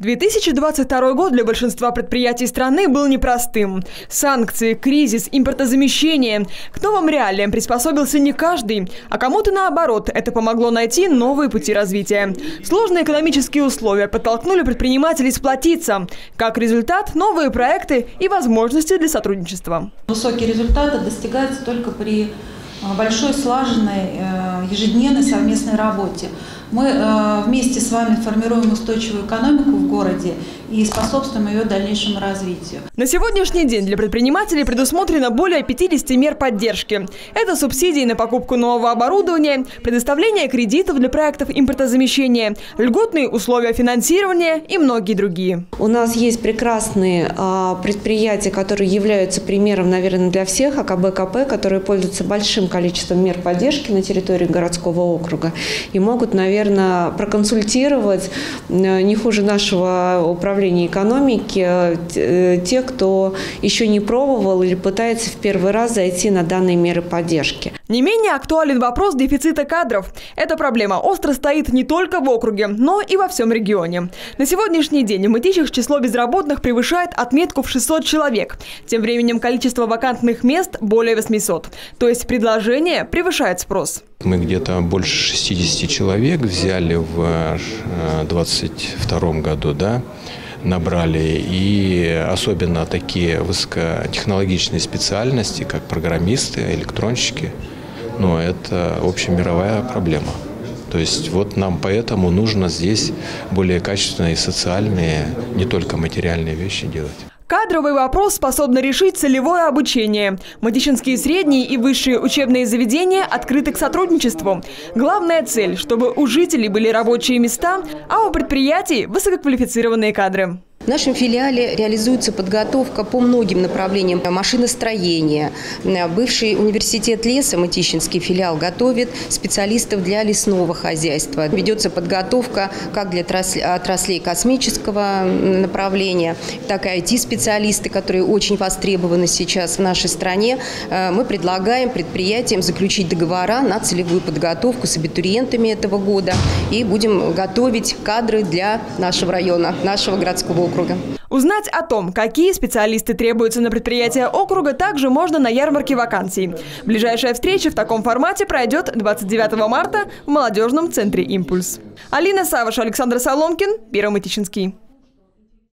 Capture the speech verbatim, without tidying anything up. две тысячи двадцать второй год для большинства предприятий страны был непростым. Санкции, кризис, импортозамещение. К новым реалиям приспособился не каждый, а кому-то наоборот. Это помогло найти новые пути развития. Сложные экономические условия подтолкнули предпринимателей сплотиться. Как результат, новые проекты и возможности для сотрудничества. Высокие результаты достигаются только при большой, слаженной, ежедневной совместной работе. Мы вместе с вами формируем устойчивую экономику в городе и способствуем ее дальнейшему развитию. На сегодняшний день для предпринимателей предусмотрено более пятидесяти мер поддержки. Это субсидии на покупку нового оборудования, предоставление кредитов для проектов импортозамещения, льготные условия финансирования и многие другие. У нас есть прекрасные предприятия, которые являются примером, наверное, для всех, а КБКП, которые пользуются большим количеством мер поддержки на территории городского округа и могут, наверное, проконсультировать не хуже нашего управления экономики тех, кто еще не пробовал или пытается в первый раз зайти на данные меры поддержки. Не менее актуален вопрос дефицита кадров. Эта проблема остро стоит не только в округе, но и во всем регионе. На сегодняшний день в Мытищах число безработных превышает отметку в шестьсот человек. Тем временем количество вакантных мест более восьмисот. То есть предложение превышает спрос. Мы где-то больше шестидесяти человек взяли в две тысячи двадцать втором году, да, набрали. И особенно такие высокотехнологичные специальности, как программисты, электронщики, но это общемировая проблема. То есть вот нам поэтому нужно здесь более качественные социальные, не только материальные вещи делать. Кадровый вопрос способно решить целевое обучение. Мытищинские средние и высшие учебные заведения открыты к сотрудничеству. Главная цель, чтобы у жителей были рабочие места, а у предприятий высококвалифицированные кадры. В нашем филиале реализуется подготовка по многим направлениям: машиностроения. Бывший университет леса, Мытищинский филиал, готовит специалистов для лесного хозяйства. Ведется подготовка как для отраслей космического направления, так и ай ти-специалисты, которые очень востребованы сейчас в нашей стране. Мы предлагаем предприятиям заключить договора на целевую подготовку с абитуриентами этого года и будем готовить кадры для нашего района, нашего городского округа. Узнать о том, какие специалисты требуются на предприятия округа, также можно на ярмарке вакансий. Ближайшая встреча в таком формате пройдет двадцать девятого марта в молодежном центре «Импульс». Алина Савош, Александр Соломкин, Первый Мытищинский.